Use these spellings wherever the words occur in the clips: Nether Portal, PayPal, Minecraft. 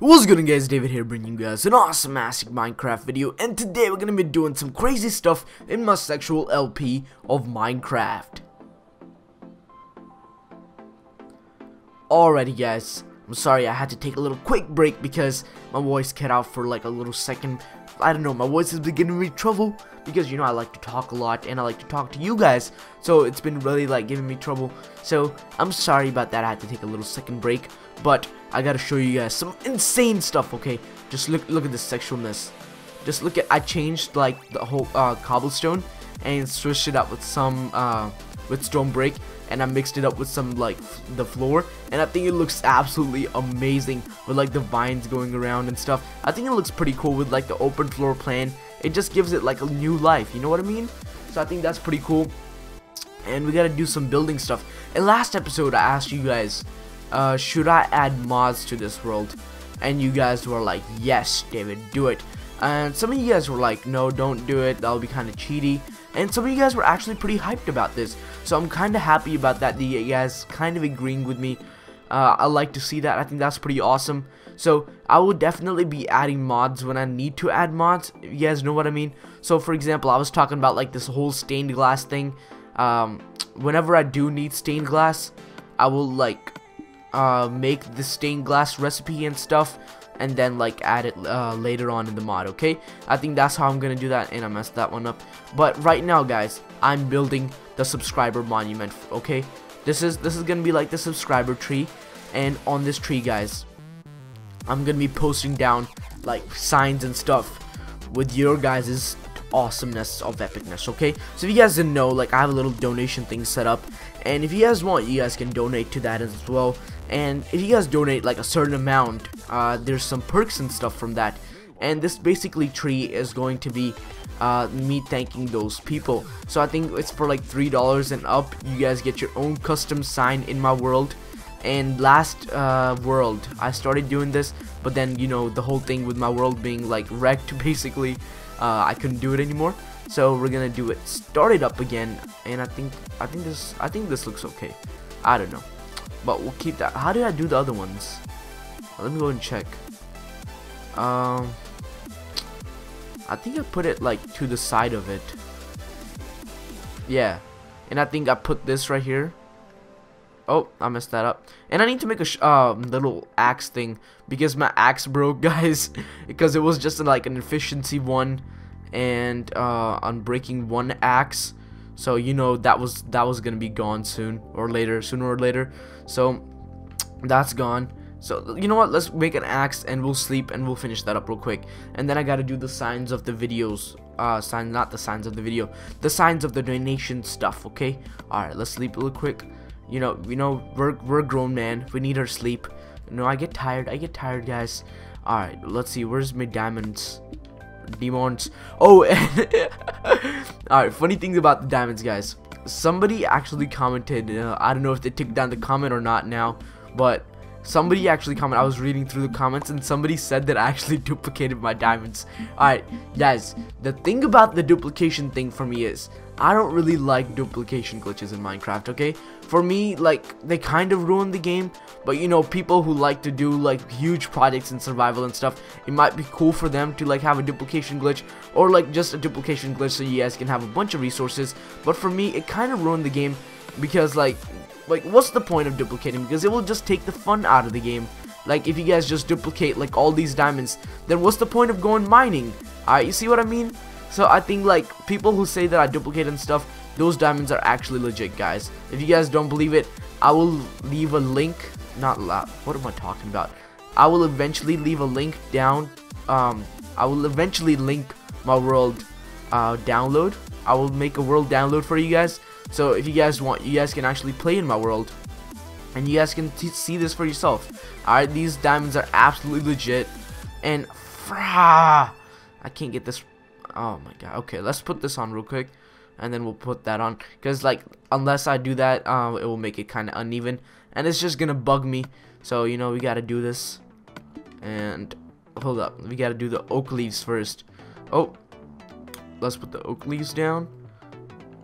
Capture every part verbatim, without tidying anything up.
What's good guys, David here, bringing you guys an awesome massive Minecraft video, and today we're gonna be doing some crazy stuff in my sexual L P of Minecraft. Alrighty guys, I'm sorry I had to take a little quick break because my voice cut out for like a little second. I don't know, my voice has been giving me trouble because you know I like to talk a lot and I like to talk to you guys, so it's been really like giving me trouble, so I'm sorry about that. I had to take a little second break, but I gotta show you guys some insane stuff. Okay, just look look at this sexualness. Just look at, I changed like the whole uh, cobblestone and switched it up with some uh, with stone brick, and I mixed it up with some like the floor, and I think it looks absolutely amazing with like the vines going around and stuff. I think it looks pretty cool with like the open floor plan. It just gives it like a new life, you know what I mean? So I think that's pretty cool, and we gotta do some building stuff. And last episode I asked you guys, uh, should I add mods to this world? And you guys were like, yes David, do it. And some of you guys were like, no, don't do it, that'll be kinda cheaty. And some of you guys were actually pretty hyped about this, so I'm kinda happy about that, that you guys kind of agreeing with me. uh, I like to see that. I think that's pretty awesome. So I will definitely be adding mods when I need to add mods, if you guys know what I mean. So for example, I was talking about like this whole stained glass thing. Um, whenever I do need stained glass, I will like uh, make the stained glass recipe and stuff, and then like add it uh, later on in the mod. Okay, I think that's how I'm gonna do that, and I messed that one up. But right now guys, I'm building the subscriber monument. Okay, this is this is gonna be like the subscriber tree, and on this tree guys, I'm gonna be posting down like signs and stuff with your guys's awesomeness of epicness. Okay, so if you guys didn't know, like I have a little donation thing set up, and if you guys want, you guys can donate to that as well. And if you guys donate like a certain amount, uh, there's some perks and stuff from that. And this basically tree is going to be uh, me thanking those people. So I think it's for like three dollars and up, you guys get your own custom sign in my world. And last uh, world I started doing this, but then you know the whole thing with my world being like wrecked basically, uh, I couldn't do it anymore. So we're gonna do it, start it up again. And I think I think this I think this looks okay. I don't know, but we'll keep that. How did I do the other ones? Let me go and check. Um, I think I put it like to the side of it. Yeah, and I think I put this right here. Oh, I messed that up. And I need to make a sh uh, little axe thing because my axe broke, guys. Because it was just like an efficiency one, and uh, on breaking one axe. So you know that was that was gonna be gone soon or later, sooner or later. So that's gone. So you know what? Let's make an axe and we'll sleep and we'll finish that up real quick. And then I gotta do the signs of the videos. Uh, sign not the signs of the video, the signs of the donation stuff. Okay. All right. Let's sleep real quick. You know, you know, we're we're grown man. We need our sleep. No, I get tired. I get tired, guys. All right. Let's see. Where's my diamonds? Demons. Oh, alright, funny things about the diamonds guys, somebody actually commented, uh, I don't know if they took down the comment or not now, but somebody actually commented. I was reading through the comments and somebody said that I actually duplicated my diamonds. Alright guys, the thing about the duplication thing for me is I don't really like duplication glitches in Minecraft. Okay, for me, like they kind of ruin the game, but you know, people who like to do like huge projects in survival and stuff, it might be cool for them to like have a duplication glitch, or like just a duplication glitch so you guys can have a bunch of resources. But for me, it kind of ruined the game because like like what's the point of duplicating? Because it will just take the fun out of the game. Like if you guys just duplicate like all these diamonds, then what's the point of going mining? Alright, you see what I mean? So I think like people who say that I duplicate and stuff, those diamonds are actually legit guys. If you guys don't believe it, I will leave a link, not what am I talking about, I will eventually leave a link down, um, I will eventually link my world uh, download. I will make a world download for you guys, so if you guys want, you guys can actually play in my world, and you guys can t see this for yourself. Alright, these diamonds are absolutely legit, and I can't get this. Oh my god. Okay, let's put this on real quick, and then we'll put that on, because like unless I do that, uh, it will make it kind of uneven, and it's just gonna bug me. So you know, we gotta do this, and hold up, we gotta do the oak leaves first. Oh, let's put the oak leaves down,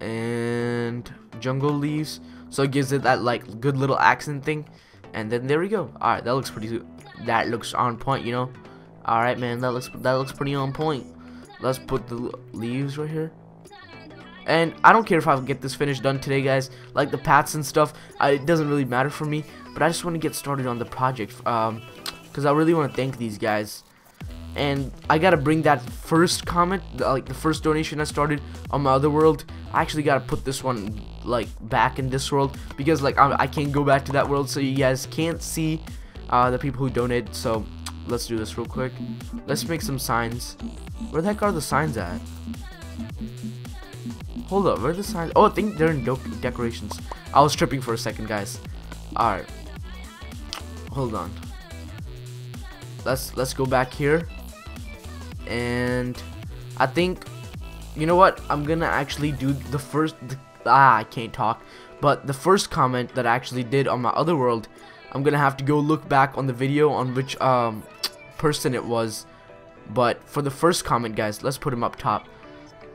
and jungle leaves, so it gives it that like good little accent thing, and then there we go. Alright, that looks pretty that looks on point, you know. All right, man, that looks that looks pretty on point. Let's put the leaves right here. And I don't care if I get this finish done today, guys. Like the paths and stuff, I, it doesn't really matter for me. But I just want to get started on the project, um, because I really want to thank these guys. And I gotta bring that first comment, like the first donation I started on my other world. I actually gotta put this one like back in this world, because like I, I can't go back to that world, so you guys can't see uh, the people who donated. So let's do this real quick. Let's make some signs. Where the heck are the signs at? Hold up, where are the signs? Oh, I think they're in decorations. I was tripping for a second, guys. All right, hold on. Let's let's go back here. And I think, you know what, I'm gonna actually do the first the, ah I can't talk but the first comment that I actually did on my other world. I'm gonna have to go look back on the video on which um person it was, but for the first comment, guys, let's put him up top.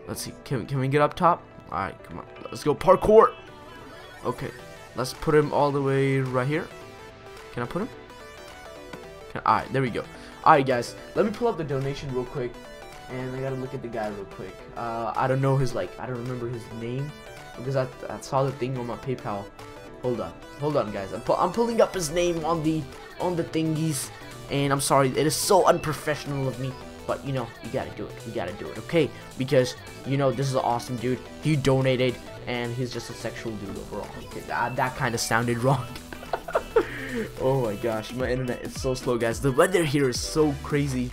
Let's see, can, can we get up top? All right, come on, let's go parkour. Okay, let's put him all the way right here. Can I put him? Can I, all right, there we go. Alright guys, let me pull up the donation real quick, and I gotta look at the guy real quick. Uh, I don't know his, like, I don't remember his name, because I, I saw the thing on my PayPal. Hold on, hold on guys, I'm, pu I'm pulling up his name on the, on the thingies, and I'm sorry, it is so unprofessional of me, but you know, you gotta do it, you gotta do it, okay? Because, you know, this is an awesome dude, he donated, and he's just a sexual dude overall. Okay, that, that kind of sounded wrong. Oh my gosh, my internet is so slow, guys. The weather here is so crazy.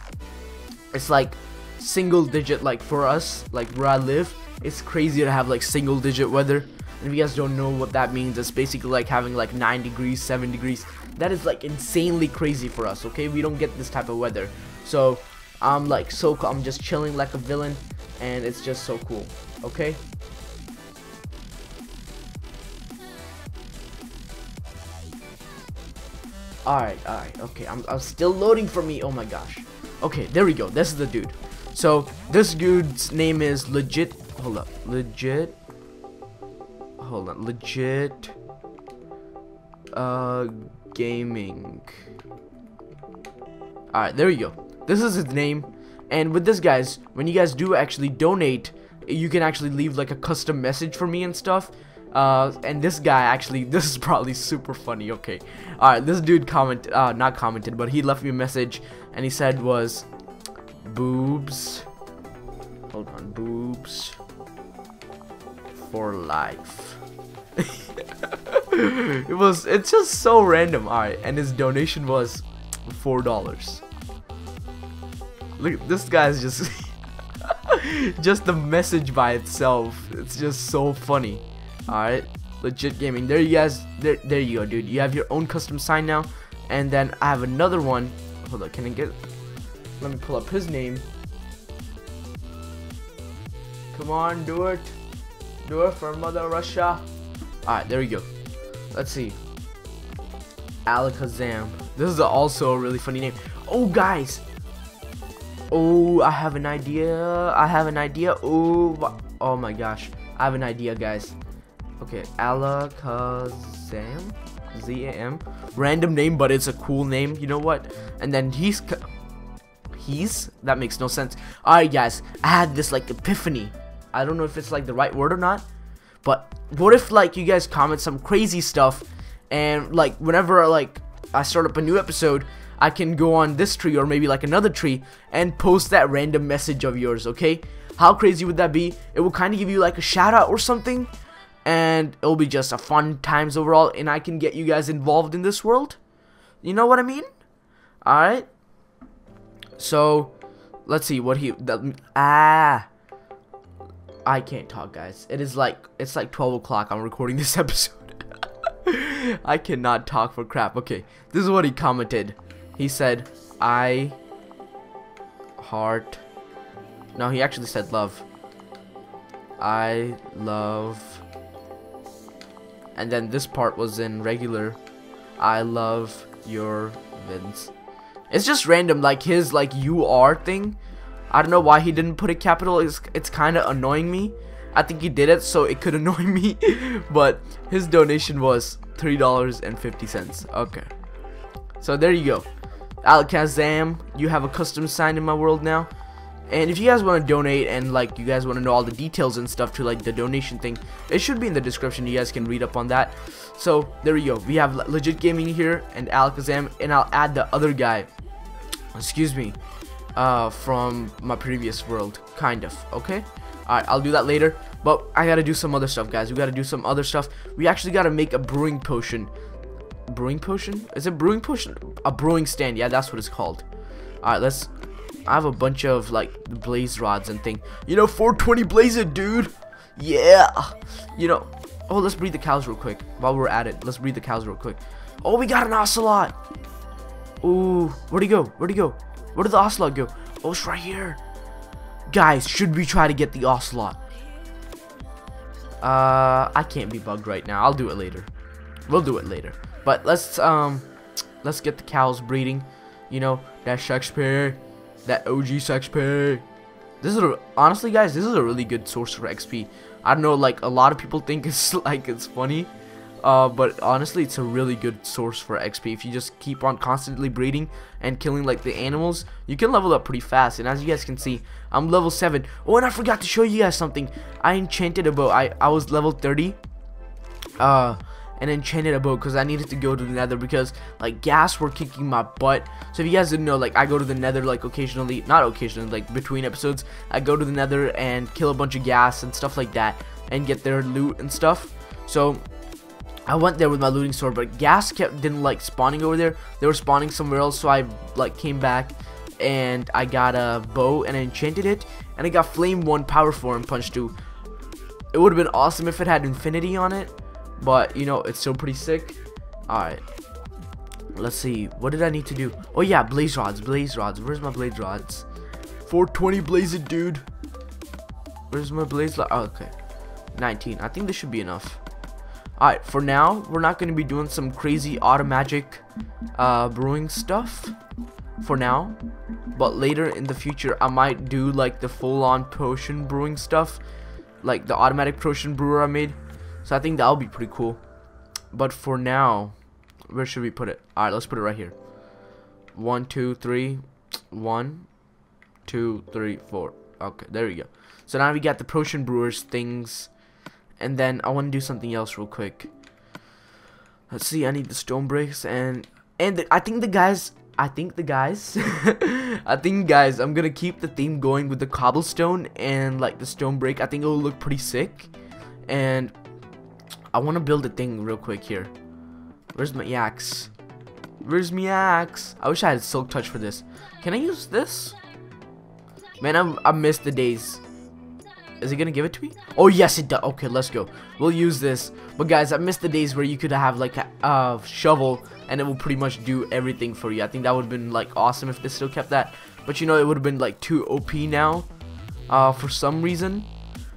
It's like single digit, like for us, like where I live, it's crazy to have like single digit weather. And if you guys don't know what that means, it's basically like having like nine degrees, seven degrees. That is like insanely crazy for us, okay? We don't get this type of weather. So I'm like so I'm just chilling like a villain, and it's just so cool, okay? Alright, alright, okay, I'm, I'm still loading for me, oh my gosh. Okay, there we go, this is the dude. So, this dude's name is Legit, hold up, Legit, hold on, Legit, uh, Gaming. Alright, there we go, this is his name, and with this, guys, when you guys do actually donate, you can actually leave like a custom message for me and stuff. Uh, and this guy actually, this is probably super funny, okay. Alright, this dude commented, uh, not commented, but he left me a message, and he said was, boobs, hold on, boobs for life. It was, it's just so random, alright, and his donation was four dollars. Look, this guy's just, just the message by itself, it's just so funny. Alright, Legit Gaming. There you guys, there, there you go, dude. You have your own custom sign now. And then I have another one. Hold on, can I get, let me pull up his name. Come on, do it. Do it for Mother Russia. Alright, there we go. Let's see. Alakazam. This is also a really funny name. Oh, guys. Oh, I have an idea. I have an idea. Oh, oh my gosh. I have an idea, guys. Okay, Alakazam, Z A M, random name, but it's a cool name, you know what? And then he's, he's, that makes no sense. Alright guys, I had this like epiphany, I don't know if it's like the right word or not, but what if like you guys comment some crazy stuff, and like whenever like I start up a new episode, I can go on this tree or maybe like another tree and post that random message of yours, okay? How crazy would that be? It will kind of give you like a shout out or something. And it'll be just a fun times overall, and I can get you guys involved in this world. You know what I mean? Alright. So, let's see what he... The, ah. I can't talk, guys. It is like... It's like twelve o'clock. I'm recording this episode. I cannot talk for crap. Okay. This is what he commented. He said, I... Heart... No, he actually said love. I love... And then this part was in regular. I love your vids. It's just random, like his like you are thing. I don't know why he didn't put a capital. It's, it's kind of annoying me. I think he did it so it could annoy me. But his donation was three dollars and fifty cents. Okay. So there you go. Alakazam, you have a custom sign in my world now. And if you guys want to donate and like you guys want to know all the details and stuff to like the donation thing, it should be in the description. You guys can read up on that. So there we go. We have Legit Gaming here and Alakazam, and I'll add the other guy. Excuse me, uh, from my previous world, kind of. Okay. All right, I'll do that later. But I gotta do some other stuff, guys. We gotta do some other stuff. We actually gotta make a brewing potion. Brewing potion? Is it brewing potion? A brewing stand. Yeah, that's what it's called. All right, let's. I have a bunch of like blaze rods and thing. You know, four twenty blaze it, dude. Yeah. You know. Oh, let's breed the cows real quick. While we're at it, let's breed the cows real quick. Oh, we got an ocelot. Ooh, where'd he go? Where'd he go? Where did the ocelot go? Oh, it's right here. Guys, should we try to get the ocelot? Uh, I can't be bugged right now. I'll do it later. We'll do it later. But let's um, let's get the cows breeding. You know, that Shakespeare. That O G sex pay. This is a, honestly, guys, this is a really good source for X P. I don't know, like a lot of people think it's like it's funny, uh, but honestly, it's a really good source for X P. If you just keep on constantly breeding and killing like the animals, you can level up pretty fast. And as you guys can see, I'm level seven. Oh, and I forgot to show you guys something. I enchanted a bow. I I was level thirty. Uh. And enchanted a bow because I needed to go to the Nether because like gas were kicking my butt. So if you guys didn't know, like I go to the Nether like occasionally, not occasionally, like between episodes, I go to the Nether and kill a bunch of gas and stuff like that and get their loot and stuff. So I went there with my looting sword, but gas kept didn't like spawning over there. They were spawning somewhere else, so I like came back and I got a bow and I enchanted it, and I got flame one, power four, and punch two. It would have been awesome if it had infinity on it. But, you know, it's still pretty sick. Alright. Let's see. What did I need to do? Oh, yeah. Blaze rods. Blaze rods. Where's my blaze rods? four twenty blaze it, dude. Where's my blaze rod? Oh, okay. nineteen. I think this should be enough. Alright. For now, we're not going to be doing some crazy auto magic uh, brewing stuff. For now. But later in the future, I might do, like, the full-on potion brewing stuff. Like, the automatic potion brewer I made. So I think that'll be pretty cool. But for now, where should we put it? Alright, let's put it right here. One, two, three. One, two, three, four. Okay, there we go. So now we got the potion brewers things. And then I want to do something else real quick. Let's see, I need the stone bricks. And and the, I think the guys... I think the guys... I think, guys, I'm going to keep the theme going with the cobblestone and like the stone brick. I think it'll look pretty sick. And... I want to build a thing real quick here. Where's my axe? Where's my axe? I wish I had silk touch for this. Can I use this? Man, I'm, I missed the days. Is it going to give it to me? Oh, yes, it does. Okay, let's go. We'll use this. But, guys, I missed the days where you could have, like, a uh, shovel. And it will pretty much do everything for you. I think that would have been, like, awesome if they still kept that. But, you know, it would have been, like, too O P now. Uh, for some reason.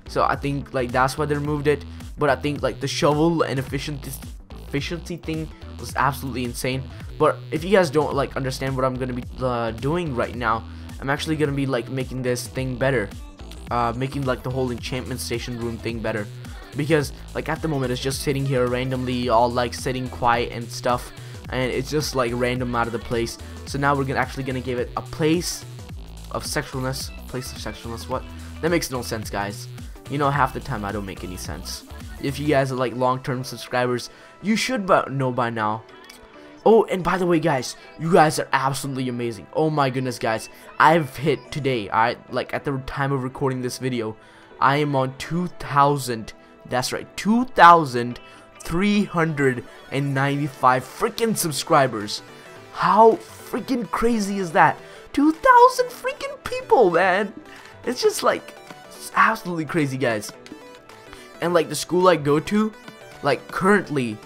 So, I think, like, that's why they removed it. But I think like the shovel and efficiency efficiency thing was absolutely insane. But if you guys don't like understand what I'm gonna be uh, doing right now, I'm actually gonna be like making this thing better, uh, making like the whole enchantment station room thing better, because like at the moment it's just sitting here randomly, all like sitting quiet and stuff, and it's just like random out of the place. So now we're gonna actually gonna give it a place of sexualness. Place of sexualness? What? That makes no sense, guys. You know, half the time I don't make any sense. If you guys are like long-term subscribers, you should know by now. Oh, and by the way, guys, you guys are absolutely amazing. Oh my goodness, guys, I've hit today, alright, like at the time of recording this video, I am on two thousand, that's right, two thousand three hundred ninety-five freaking subscribers. How freaking crazy is that? two thousand freaking people, man. It's just like, it's absolutely crazy, guys. And like the school I go to, like currently,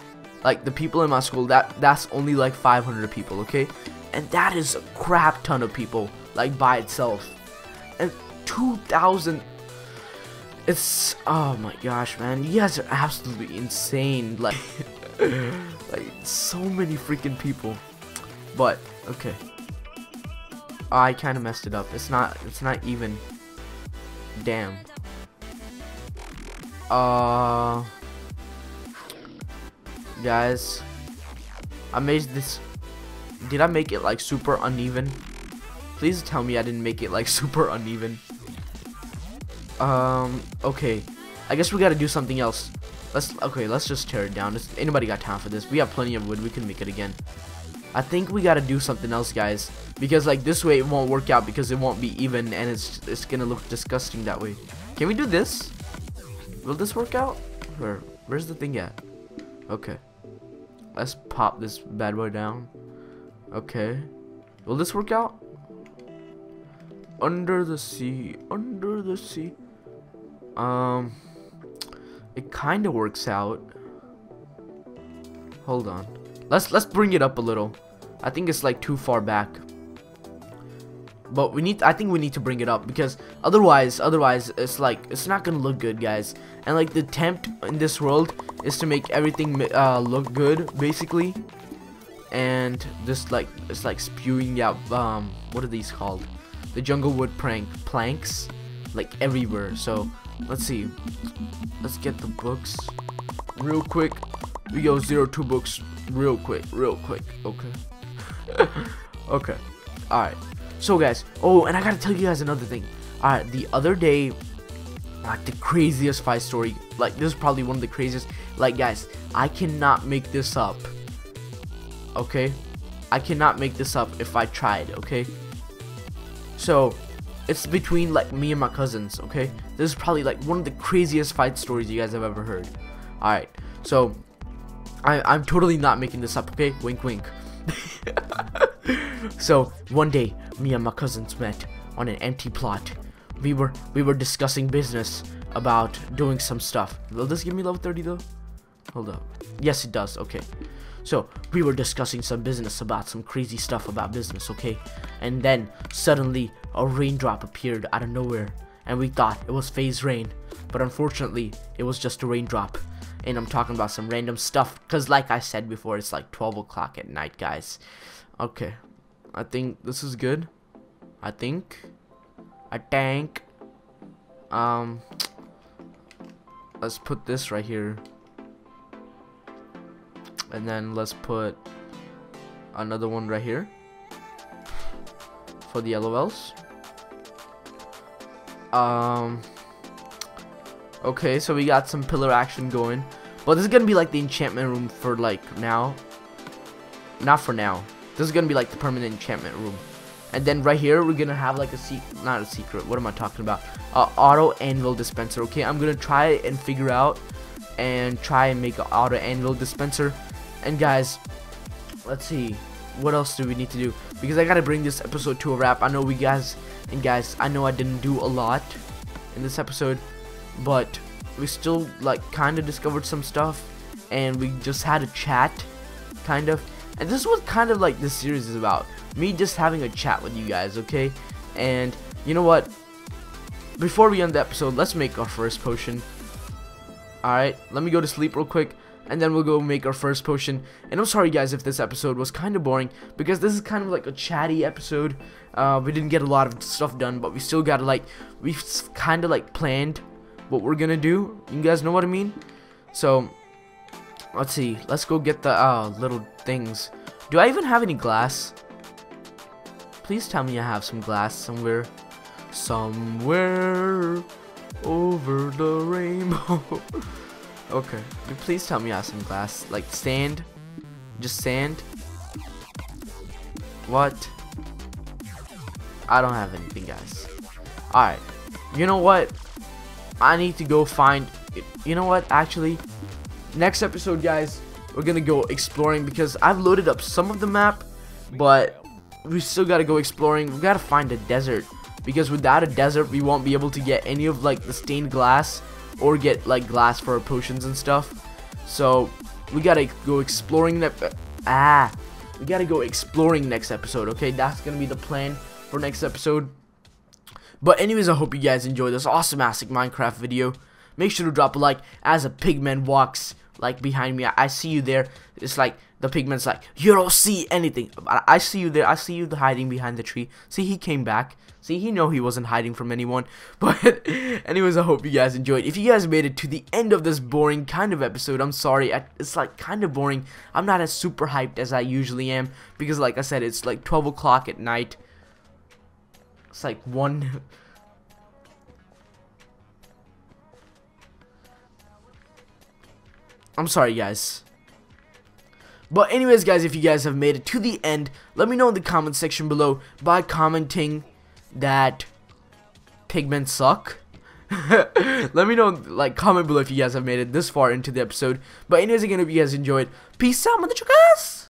like the people in my school, that that's only like five hundred people, okay? And that is a crap ton of people, like by itself. And two thousand, it's, oh my gosh, man, you guys are absolutely insane, like, like so many freaking people. But okay, I kind of messed it up. It's not, it's not even. Damn. Uh, guys, I made this Did I make it like super uneven? Please tell me I didn't make it like super uneven. Um, okay. I guess we gotta do something else. Let's, okay, let's just tear it down. Does anybody got time for this? We have plenty of wood. We can make it again. I think we gotta do something else, guys. Because like this way it won't work out because it won't be even and it's it's gonna look disgusting that way. Can we do this? Will this work out? Where where's the thing at? Okay. Let's pop this bad boy down. Okay. Will this work out? Under the sea, under the sea. Um, it kind of works out. Hold on. Let's let's bring it up a little. I think it's like too far back. But we need. I think we need to bring it up because otherwise, otherwise it's like it's not gonna look good, guys. And like the attempt in this world is to make everything uh, look good, basically. And this like it's like spewing out. Um, what are these called? The jungle wood prank planks like everywhere. So let's see, let's get the books real quick. We go zero two books real quick real quick okay. Okay, all right, so guys, oh, and I gotta tell you guys another thing. All right, the other day, like the craziest five story, like this is probably one of the craziest, like guys, I cannot make this up, okay? I cannot make this up if I tried, okay? So, it's between like me and my cousins, okay? This is probably like one of the craziest fight stories you guys have ever heard. Alright, so, I, I'm totally not making this up, okay? Wink, wink. So, one day, me and my cousins met on an empty plot. We were we were discussing business about doing some stuff. Will this give me level thirty though? Hold up. Yes, it does, okay. So, we were discussing some business about some crazy stuff about business, okay? And then, suddenly, a raindrop appeared out of nowhere. And we thought it was phase rain. But unfortunately, it was just a raindrop. And I'm talking about some random stuff. Because like I said before, it's like twelve o'clock at night, guys. Okay. I think this is good. I think. I tank. Um. Let's put this right here. And then let's put another one right here for the L O Ls. Um, okay, so we got some pillar action going. But this is going to be like the enchantment room for like now. Not for now. This is going to be like the permanent enchantment room. And then right here, we're going to have like a secret, not a secret, what am I talking about? Uh, auto anvil dispenser, okay? I'm going to try and figure out and try and make an auto anvil dispenser. And guys, let's see, what else do we need to do? Because I gotta bring this episode to a wrap. I know we guys, and guys, I know I didn't do a lot in this episode, but we still like kind of discovered some stuff, and we just had a chat, kind of. And this is what kind of like this series is about. Me just having a chat with you guys, okay? And you know what? Before we end the episode, let's make our first potion. Alright, let me go to sleep real quick. And then we'll go make our first potion. And I'm sorry guys if this episode was kind of boring, because this is kind of like a chatty episode. Uh, we didn't get a lot of stuff done, but we still got to like, we've kind of like planned what we're going to do. You guys know what I mean? So, let's see. Let's go get the uh, little things. Do I even have any glass? Please tell me I have some glass somewhere. Somewhere over the rainbow. Okay, please tell me I have some glass. Like sand, just sand. What? I don't have anything, guys. All right, you know what? I need to go find. You know what? Actually, next episode, guys, we're gonna go exploring because I've loaded up some of the map, but we still gotta go exploring. We gotta find a desert because without a desert, we won't be able to get any of like the stained glass. Or get like glass for our potions and stuff. So we gotta go exploring that. Ah, we gotta go exploring next episode. Okay, that's gonna be the plan for next episode. But anyways, I hope you guys enjoyed this awesome-ass Minecraft video. make sure to drop a like as a pigman walks like behind me. I, I see you there. It's like the pigman's like, you don't see anything. I, I see you there. I see you hiding behind the tree. See, he came back. See, he know he wasn't hiding from anyone. But anyways, I hope you guys enjoyed. If you guys made it to the end of this boring kind of episode, I'm sorry. I, it's like kind of boring. I'm not as super hyped as I usually am because, like I said, it's like twelve o'clock at night. It's like one. I'm sorry, guys. But anyways, guys, if you guys have made it to the end, let me know in the comment section below by commenting that pigmen suck. Let me know, like, comment below if you guys have made it this far into the episode. But anyways, again, if you guys enjoyed, peace out, mother chukas.